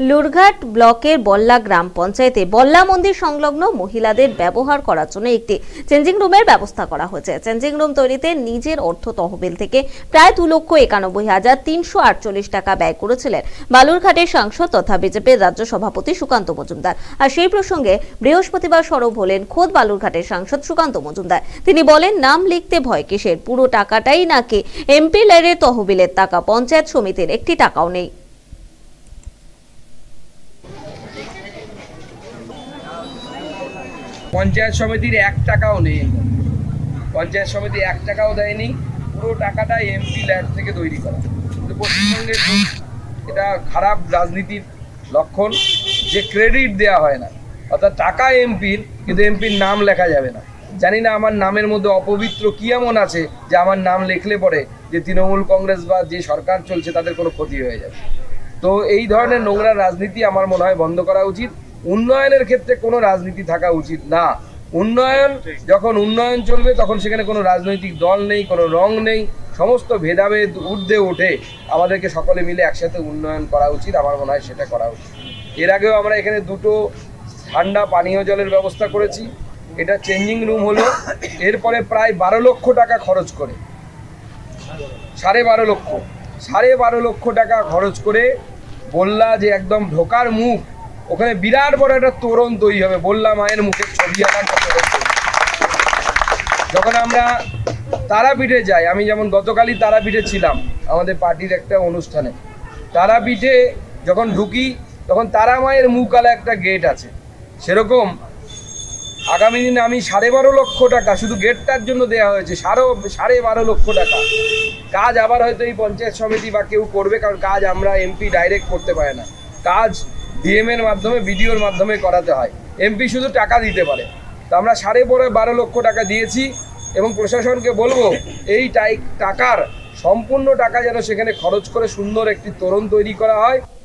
लुरघाट blocker बल्ला ग्राम पंचायते बल्ला मंदिर संलग्न महिलादेर व्यवहार करार जोन्नो एकटी चेंजिंग रूमेर व्यवस्था करा होयेछे। चेंजिंग रूम तैरिते निजेर अर्थ तहबिल थेके प्राय 2,91,348 टाका व्यय करेछिलेन बालुरघाटेर सांसद तथा बीजेपी राज्य सभापति सुकांत मजूमदार। और सेई प्रसंगे बृहस्पतिवार सरब हलेन खोद बालुरघाटेर सांसद सुकांत मजूमदार। तिनि बोलेन नाम लिखते भय किसेर, पुरो टाकाटाई नाकि एमपी लैरे तहबिलेर टाका पंचायत समितिर एकटी टाकाओ नेई। पंचायत समिति एक टाकाओ नहीं, पंचायत समिति एक टाकाओ देयनि, पुरो टाकाटा एमपी लैड थेके तैरि करा। पश्चिमबंगे एटा खराब राजनीतिर लक्षण जे क्रेडिट देया हय ना, अर्थात टाका एमपिर किन्तु एमपिर नाम लेखा जाबे ना। जानि ना आमार नामेर मध्ये अपवित्र कि एमन आछे जे आमार नाम लेखले पड़े जे तृणमूल कांग्रेस बा जे सरकार चलछे तादेर कोनो क्षति हये जाबे। तो एई धरनेर नोंगरा राजनीति आमार मने हय बन्ध करा उचित। উন্নয়নের ক্ষেত্রে কোনো রাজনীতি থাকা উচিত না। উন্নয়ন যখন উন্নয়ন চলবে তখন সেখানে কোনো রাজনৈতিক দল নেই, কোনো রং নেই, সমস্ত ভেদাভেদ ঊর্ধ্বে উঠে আমাদেরকে সকলে মিলে একসাথে উন্নয়ন করা উচিত। আমার মনে হয় সেটা করা উচিত। এর আগেও আমরা এখানে দুটো ঠান্ডা পানীয় জলের ব্যবস্থা করেছি, এটা চেঞ্জিং রুম হলো। এরপরে প্রায় 12 লক্ষ টাকা খরচ করে 12.5 লক্ষ টাকা খরচ করে বললা যে একদম ঢোকার মুখ ওখানে বিরাট বড় একটা তোরণ তৈরি হবে বললা মায়ের মুখের ছবি আঁকা। যখন আমরা তারাপীঠে যাই, আমি যেমন গতকালই তারাপীঠে ছিলাম আমাদের পার্টির একটা অনুষ্ঠানে, তারাপীঠে যখন ঢুকি তখন তারা মায়ের মুখওয়ালা একটা গেট আছে। সেরকম আগামী দিনে আমি 12.5 লক্ষ টাকা শুধু গেটটার জন্য দেওয়া হয়েছে, 12.5 লক্ষ টাকা। কাজ আবার হয়তো এই পঞ্চায়েত সমিতি বা কেউ করবে, কারণ কাজ আমরা এমপি ডাইরেক্ট করতে পারে না, কাজ ডিএম এর মাধ্যমে ভিডিওর মাধ্যমে করাতে হয়, এমপি শুধু টাকা দিতে পারে। তো আমরা 12.5 লক্ষ টাকা দিয়েছি এবং প্রশাসনকে বলবো এই টাকার সম্পূর্ণ টাকা যেন সেখানে খরচ করে সুন্দর একটি তোরণ তৈরি করা হয়।